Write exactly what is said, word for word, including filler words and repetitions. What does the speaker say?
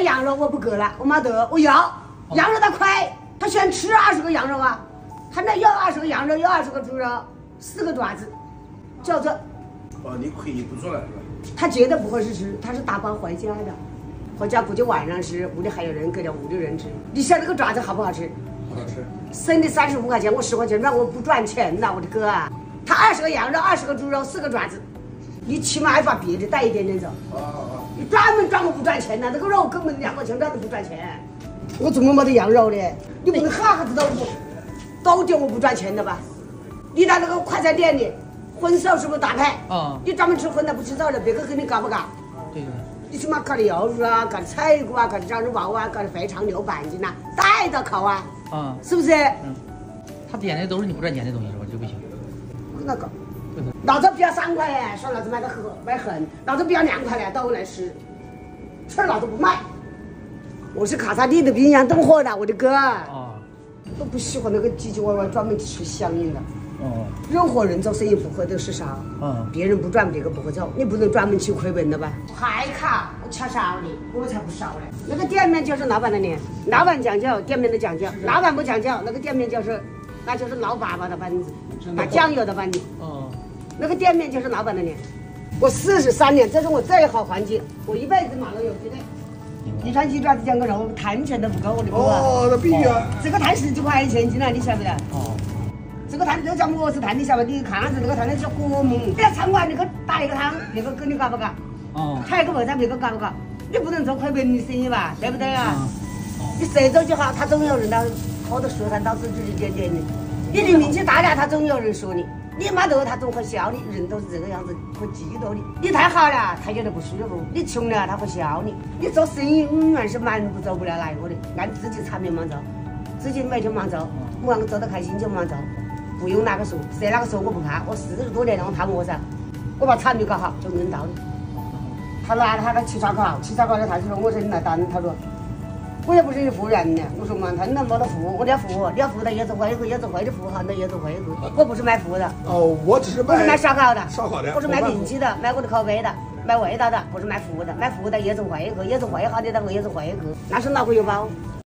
来羊肉我不割了，我没得，我要羊肉他快，他先吃二十个羊肉啊，他那要二十个羊肉，要二十个猪肉，四个爪子，叫做。哦，你亏不赚了是吧？他绝对不会是吃，他是打包回家的，回家估计晚上吃，屋里还有人给了五六人吃。你想这个爪子好不好吃？好吃。生的三十五块钱，我十块钱赚，我不赚钱呐，我的哥啊！他二十个羊肉，二十个猪肉，四个爪子。 你起码还把别的带一点点走。哦你专门专门不赚钱的，那个肉根本两块钱赚都不赚钱。我怎么没得羊肉呢？你不能哈哈子都不，都点我不赚钱的吧？你到那个快餐店里，荤素是不是搭配？啊。你专门吃荤的不吃肉的，别个给你搞不搞？对的。你起码搞点油肉啊，搞点菜骨啊，搞点羊肉包啊，搞点肥肠牛板筋呐，带到烤啊。啊。是不是？嗯。他点的都是你不赚钱的东西是吧？就不行。那个。 老子不要三块耶，说老子卖的狠卖狠，老子不要两块嘞，到我来吃，吃老子不卖。我是卡萨帝的冰箱冻货的，我的哥。哦。都不喜欢那个唧唧歪歪，专门吃香应的。哦。任何人做生意不会的是啥？嗯。别人不赚，别个不会做，你不能专门去亏本的吧？还卡，我吃少的，我才不少嘞。那个店面就是老板的脸，老板讲究，店面的讲究；老板不讲究，那个店面就是，那就是老粑粑的班子，打酱油的班子。哦。 那个店面就是老板的脸，我四十三年，这是我最好环境，我一辈子马路有绝对。你看鸡爪子、酱个肉，谈钱都不够，我的哥啊！哦，那必须啊！这个谈十几块钱一斤了，你晓不晓得？哦。这个谈就像我是谈，你晓不？你看样子那个谈的叫我们。你在餐馆那个打一个汤，别个跟你搞不搞？哦。炒一个白菜，别个搞不搞？你不能做亏本的生意吧，对不对啊？哦。你谁做就好，他总有人到喝的说他到处指指点点的，你的名气大了，他总有人说你。 你没得，他总会笑你。人都是这个样子，会嫉妒你。你太好了，他觉得不舒服；你穷了，他会笑你。你做生意永远是满不走不了那一个的，按自己产品满足，自己每天满足，我按做得开心就满足，不用哪个说，谁哪个说我不怕。我四十多年了，我怕么子？我把产品搞好就能道理。他哪他他吃烧烤，吃烧烤的他就说我是你来担，他说我也不是你服务员呢。我说嘛，他那没得服务，我得服务，你要服务他也是会，也是会的服务好，那也是会的。我不是卖服务的。 哦，我只是卖，我是卖烧烤的，烧烤的，我是卖名气的，卖我的口碑的，卖味道的，不是卖服务的，卖服务的也是外客，也是外行的，那个也是外客，那是脑壳有包。